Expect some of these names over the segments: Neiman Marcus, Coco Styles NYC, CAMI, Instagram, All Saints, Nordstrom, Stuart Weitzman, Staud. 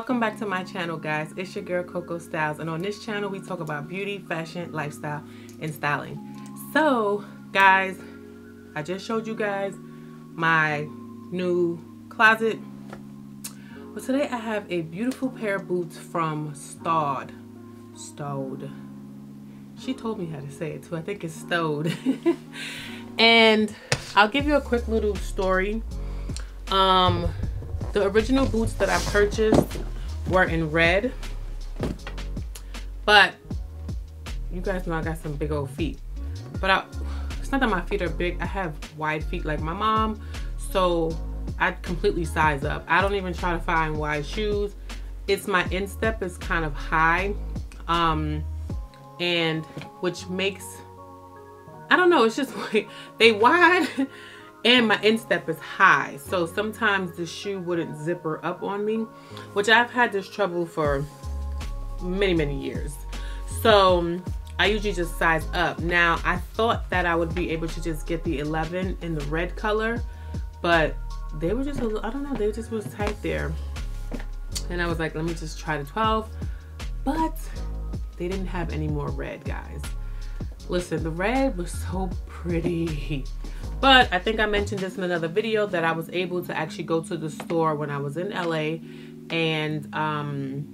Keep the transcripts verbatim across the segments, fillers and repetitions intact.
Welcome back to my channel, guys. It's your girl Coco Styles, and on this channel we talk about beauty, fashion, lifestyle, and styling. So guys, I just showed you guys my new closet. Well, today I have a beautiful pair of boots from Staud. Staud. She told me how to say it too. I think it's Staud. And I'll give you a quick little story. Um, the original boots that I purchased were in red, but you guys know I got some big old feet. But I, it's not that my feet are big. I have wide feet like my mom, so I completely size up. I don't even try to find wide shoes. It's my instep is kind of high, um, and which makes, I don't know, it's just like they wide. And my instep is high, so sometimes the shoe wouldn't zipper up on me, which I've had this trouble for many many years. So I usually just size up. Now I thought that I would be able to just get the eleven in the red color, but they were just a little, I don't know, they just was tight there, and I was like, let me just try the twelve. But they didn't have any more red, guys. Listen, the red was so pretty. But I think I mentioned this in another video that I was able to actually go to the store when I was in L A, and um,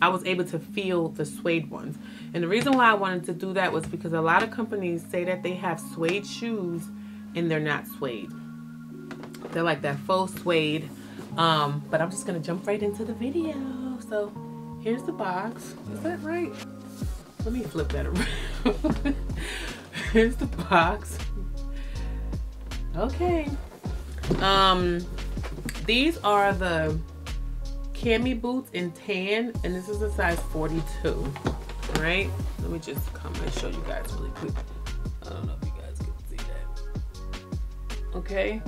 I was able to feel the suede ones. And the reason why I wanted to do that was because a lot of companies say that they have suede shoes and they're not suede. They're like that faux suede. Um, but I'm just going to jump right into the video. So here's the box. Is that right? Let me flip that around. Here's the box. Okay, um, these are the CAMI boots in tan, and this is a size forty-two. All right, let me just come and show you guys really quick. I don't know if you guys can see that. Okay,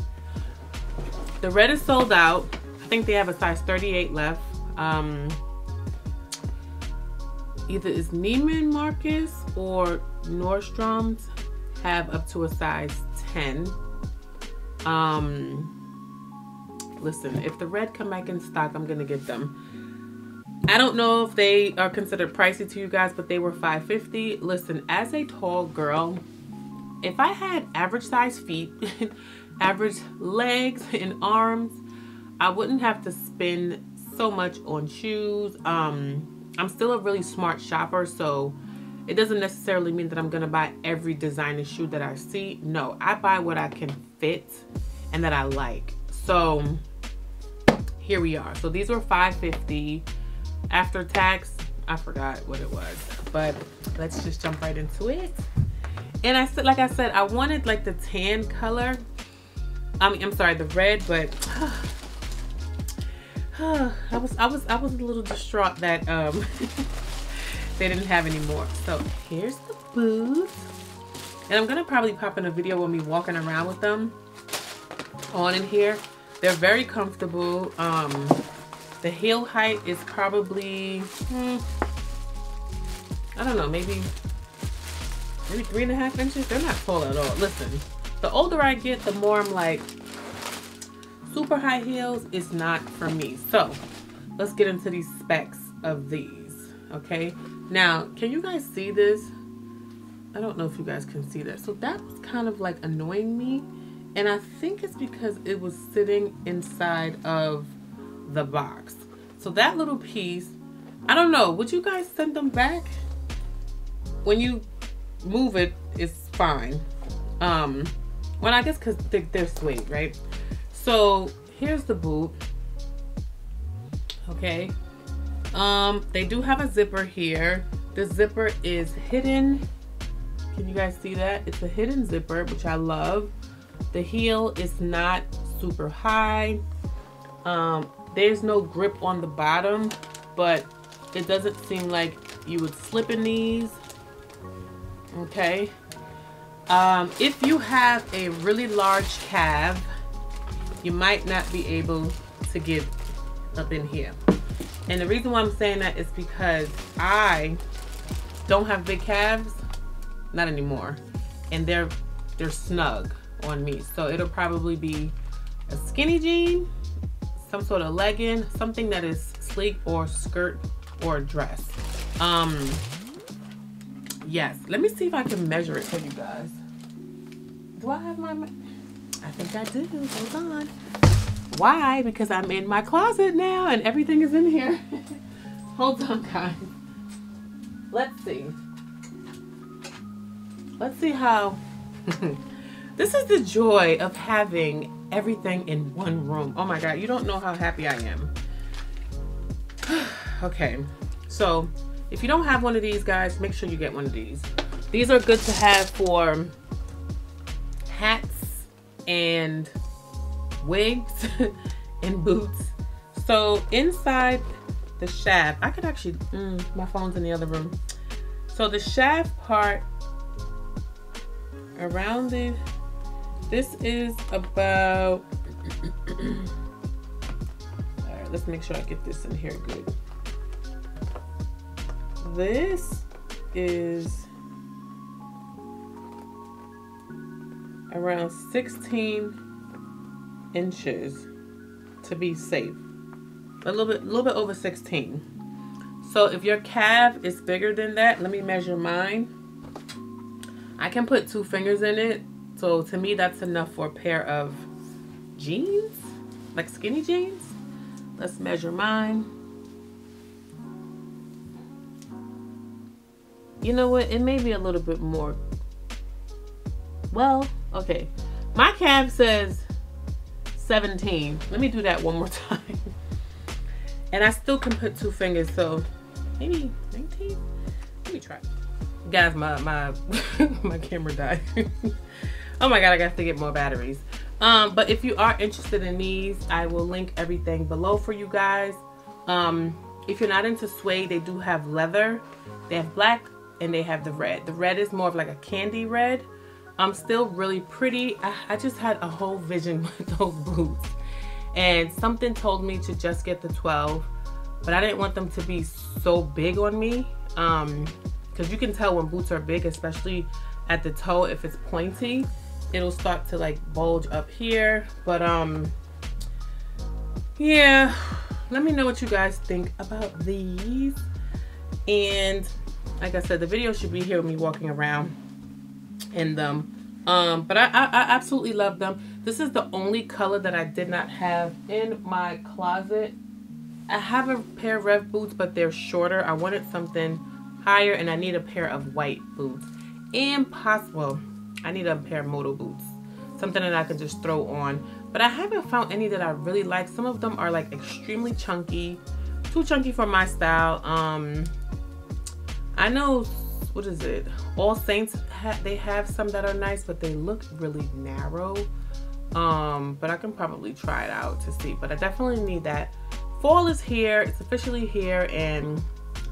the red is sold out. I think they have a size thirty-eight left. Um, either it's Neiman Marcus or Nordstrom's have up to a size ten. Um, listen, if the red come back in stock, I'm gonna get them. I don't know if they are considered pricey to you guys, but they were five fifty. Listen, as a tall girl, if I had average size feet, average legs and arms, I wouldn't have to spend so much on shoes. Um, I'm still a really smart shopper, so it doesn't necessarily mean that I'm gonna buy every designer shoe that I see. No, I buy what I can fit and that I like. So here we are. So these were five fifty. After tax, I forgot what it was, but let's just jump right into it. And I said, like I said, I wanted like the tan color. I mean, I'm sorry, the red, but uh, uh, I was, I was, I was a little distraught that um, they didn't have any more. So here's the boots. And I'm gonna probably pop in a video of me walking around with them on in here. They're very comfortable. Um, the heel height is probably, hmm, I don't know, maybe, maybe three and a half inches. They're not tall at all. Listen, the older I get, the more I'm like, super high heels is not for me. So let's get into these specs of these, okay? Now, can you guys see this? I don't know if you guys can see that. So that was kind of like annoying me. And I think it's because it was sitting inside of the box. So that little piece, I don't know, would you guys send them back? When you move it, it's fine. Um, well, I guess because they're suede, right? So here's the boot, okay? Um, they do have a zipper here. The zipper is hidden. Can you guys see that? It's a hidden zipper, which I love. The heel is not super high. Um, there's no grip on the bottom, but it doesn't seem like you would slip in these. Okay. Um, if you have a really large calf, you might not be able to get up in here. And the reason why I'm saying that is because I don't have big calves. Not anymore, and they're they're snug on me, so it'll probably be a skinny jean, some sort of legging, something that is sleek or skirt or dress. Um, yes, let me see if I can measure it for you guys. Do I have my, I think I do, hold on. Why? Because I'm in my closet now and everything is in here. Hold on, guys. Let's see. Let's see how, this is the joy of having everything in one room. Oh my God, you don't know how happy I am. Okay, so if you don't have one of these, guys, make sure you get one of these. These are good to have for hats and wigs and boots. So inside the shaft, I could actually, mm, my phone's in the other room. So the shaft part around it, this is about, all right, let's make sure I get this in here good. This is around sixteen inches to be safe. A little bit, a little bit over sixteen. So if your calf is bigger than that, let me measure mine. I can put two fingers in it. So to me, that's enough for a pair of jeans, like skinny jeans. Let's measure mine. You know what? It may be a little bit more. Well, okay. My calf says seventeen. Let me do that one more time. And I still can put two fingers, so maybe nineteen? Let me try. Guys, my my my camera died. Oh my God, I got to get more batteries. Um, but if you are interested in these, I will link everything below for you guys. Um, if you're not into suede, they do have leather. They have black and they have the red. The red is more of like a candy red. Um, still really pretty. I, I just had a whole vision with those boots, and something told me to just get the twelve, but I didn't want them to be so big on me. Um. Because you can tell when boots are big, especially at the toe, if it's pointy, it'll start to like bulge up here. But um, yeah, let me know what you guys think about these. And like I said, the video should be here with me walking around in them. Um, but I, I, I absolutely love them. This is the only color that I did not have in my closet. I have a pair of Rev boots, but they're shorter. I wanted something higher, and I need a pair of white boots. And possible, I need a pair of moto boots, something that I can just throw on. But I haven't found any that I really like. Some of them are like extremely chunky, too chunky for my style. Um, I know, what is it? All Saints, ha they have some that are nice, but they look really narrow. Um, but I can probably try it out to see. But I definitely need that. Fall is here. It's officially here, and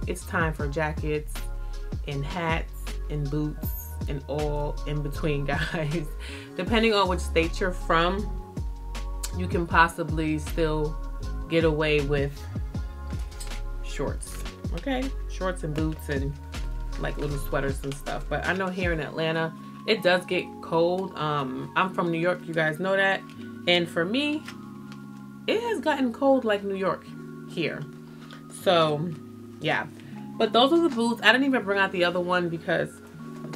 it's time for jackets and hats and boots and all in between, guys. Depending on which state you're from, you can possibly still get away with shorts, okay? Shorts and boots and like little sweaters and stuff. But I know here in Atlanta, it does get cold. Um, I'm from New York, you guys know that. And for me, it has gotten cold like New York here. So, yeah, but those are the boots. I didn't even bring out the other one because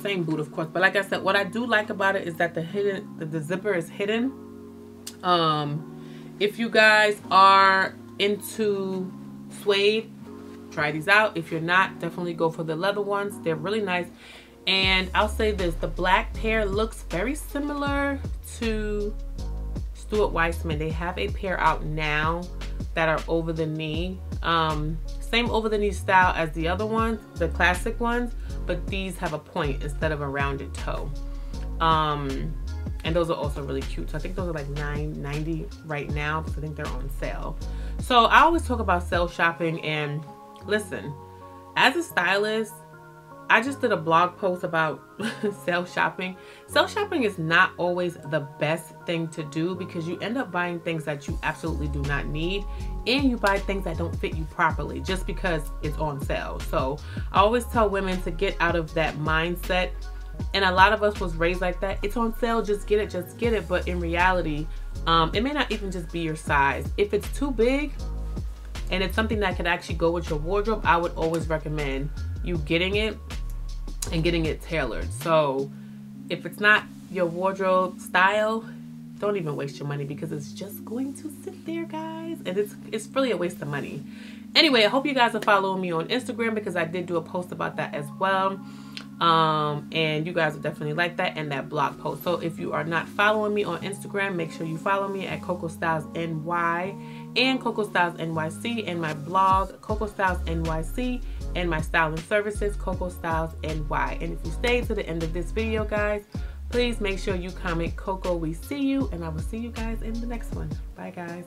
same boot, of course. But like I said, what I do like about it is that the hidden, the, the zipper is hidden. Um, if you guys are into suede, try these out. If you're not, definitely go for the leather ones. They're really nice. And I'll say this: the black pair looks very similar to Stuart Weitzman. They have a pair out now that are over the knee. Um, Same over the knee style as the other ones, the classic ones, but these have a point instead of a rounded toe. Um, and those are also really cute. So I think those are like nine ninety right now, because I think they're on sale. So I always talk about sale shopping, and listen, as a stylist, I just did a blog post about sale shopping. Sale shopping is not always the best thing to do, because you end up buying things that you absolutely do not need, and you buy things that don't fit you properly just because it's on sale. So I always tell women to get out of that mindset. And a lot of us was raised like that. It's on sale, just get it, just get it. But in reality, Um, it may not even just be your size. If it's too big and it's something that could actually go with your wardrobe, I would always recommend you getting it and getting it tailored. So if it's not your wardrobe style, don't even waste your money, because it's just going to sit there, guys, and it's it's really a waste of money. Anyway, I hope you guys are following me on Instagram, because I did do a post about that as well. Um, and you guys will definitely like that, and that blog post. So if you are not following me on Instagram, make sure you follow me at Coco Styles N Y and Coco Styles N Y C, and my blog Coco Styles N Y C, and my styling services Coco Styles N Y. And if you stay to the end of this video, guys, please make sure you comment Coco, we see you, and I will see you guys in the next one. Bye, guys.